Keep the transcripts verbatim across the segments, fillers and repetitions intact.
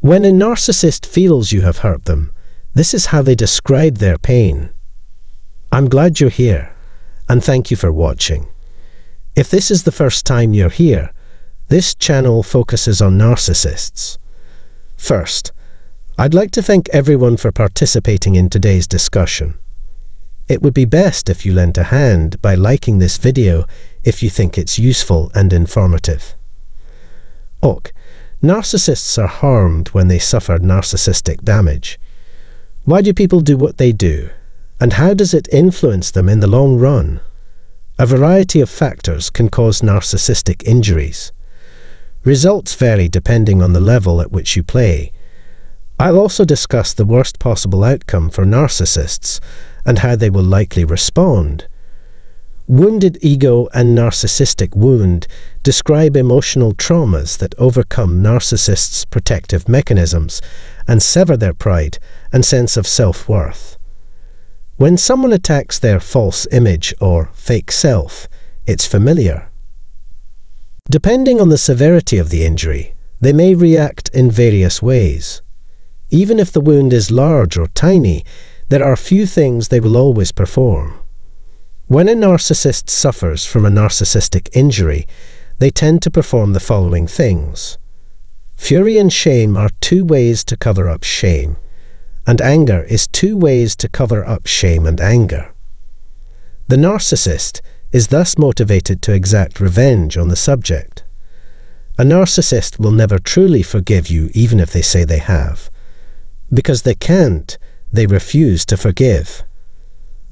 When a narcissist feels you have hurt them, this is how they describe their pain. I'm glad you're here, and thank you for watching. If this is the first time you're here, this channel focuses on narcissists. First, I'd like to thank everyone for participating in today's discussion. It would be best if you lent a hand by liking this video if you think it's useful and informative. Ok, narcissists are harmed when they suffer narcissistic damage. Why do people do what they do, and how does it influence them in the long run? A variety of factors can cause narcissistic injuries. Results vary depending on the level at which you play. I'll also discuss the worst possible outcome for narcissists and how they will likely respond. Wounded ego and narcissistic wound describe emotional traumas that overcome narcissists' protective mechanisms and sever their pride and sense of self-worth. When someone attacks their false image or fake self, it's familiar. Depending on the severity of the injury, they may react in various ways. Even if the wound is large or tiny, there are few things they will always perform. When a narcissist suffers from a narcissistic injury, they tend to perform the following things. Fury and shame are two ways to cover up shame, and anger is two ways to cover up shame and anger. The narcissist is thus motivated to exact revenge on the subject. A narcissist will never truly forgive you even if they say they have. Because they can't, they refuse to forgive.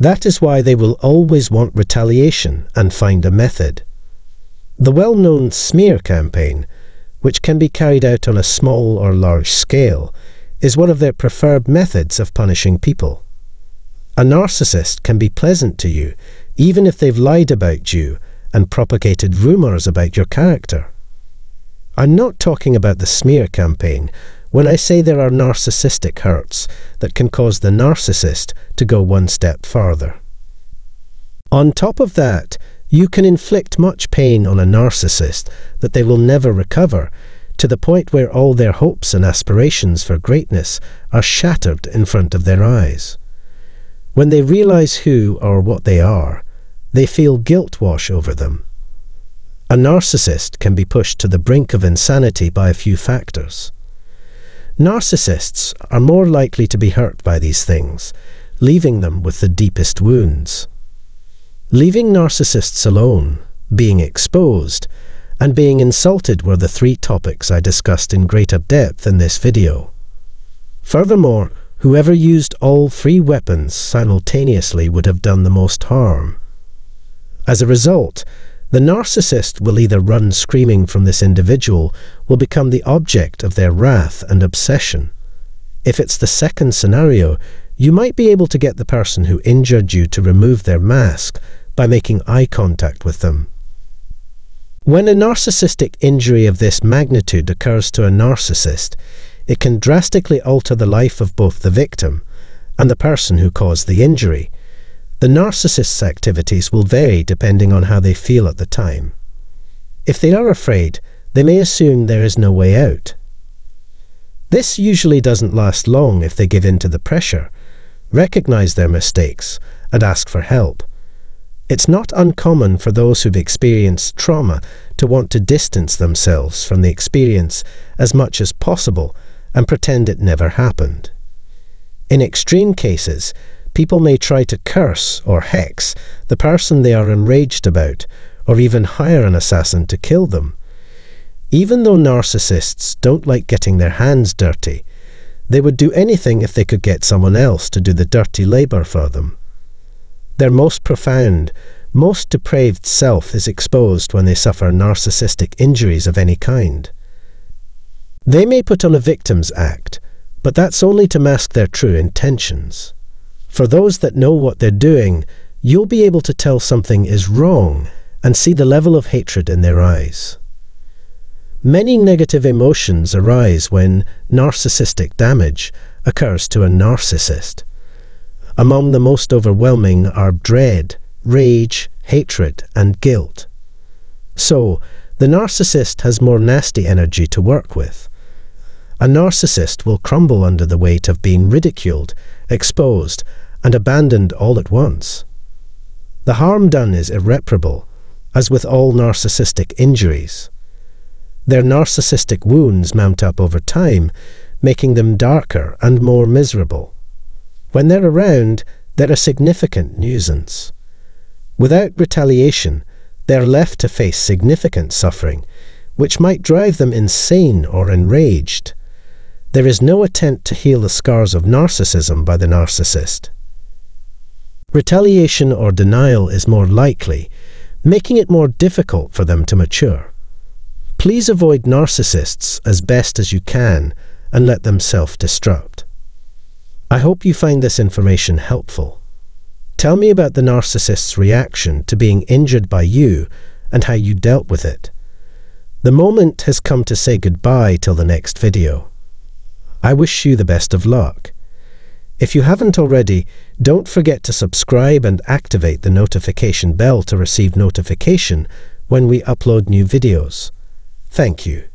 That is why they will always want retaliation and find a method. The well-known smear campaign, which can be carried out on a small or large scale, is one of their preferred methods of punishing people. A narcissist can be pleasant to you, even if they've lied about you and propagated rumors about your character. I'm not talking about the smear campaign when I say there are narcissistic hurts that can cause the narcissist to go one step farther. On top of that, you can inflict much pain on a narcissist that they will never recover, to the point where all their hopes and aspirations for greatness are shattered in front of their eyes. When they realize who or what they are, they feel guilt wash over them. A narcissist can be pushed to the brink of insanity by a few factors. Narcissists are more likely to be hurt by these things, leaving them with the deepest wounds. Leaving narcissists alone, being exposed, and being insulted were the three topics I discussed in greater depth in this video. Furthermore, whoever used all three weapons simultaneously would have done the most harm. As a result, the narcissist will either run screaming from this individual, will become the object of their wrath and obsession. If it's the second scenario, you might be able to get the person who injured you to remove their mask by making eye contact with them. When a narcissistic injury of this magnitude occurs to a narcissist, it can drastically alter the life of both the victim and the person who caused the injury. The narcissist's activities will vary depending on how they feel at the time. If they are afraid, they may assume there is no way out. This usually doesn't last long if they give in to the pressure, recognize their mistakes, and ask for help. It's not uncommon for those who've experienced trauma to want to distance themselves from the experience as much as possible and pretend it never happened. In extreme cases, people may try to curse or hex the person they are enraged about, or even hire an assassin to kill them. Even though narcissists don't like getting their hands dirty, they would do anything if they could get someone else to do the dirty labor for them. Their most profound, most depraved self is exposed when they suffer narcissistic injuries of any kind. They may put on a victim's act, but that's only to mask their true intentions. For those that know what they're doing, you'll be able to tell something is wrong and see the level of hatred in their eyes. Many negative emotions arise when narcissistic damage occurs to a narcissist. Among the most overwhelming are dread, rage, hatred, and guilt. So, the narcissist has more nasty energy to work with. A narcissist will crumble under the weight of being ridiculed, exposed, and abandoned all at once. The harm done is irreparable, as with all narcissistic injuries. Their narcissistic wounds mount up over time, making them darker and more miserable. When they're around, they're a significant nuisance. Without retaliation, they're left to face significant suffering, which might drive them insane or enraged. There is no attempt to heal the scars of narcissism by the narcissist. Retaliation or denial is more likely, making it more difficult for them to mature. Please avoid narcissists as best as you can and let them self-destruct. I hope you find this information helpful. Tell me about the narcissist's reaction to being injured by you and how you dealt with it. The moment has come to say goodbye till the next video. I wish you the best of luck. If you haven't already, don't forget to subscribe and activate the notification bell to receive notification when we upload new videos. Thank you.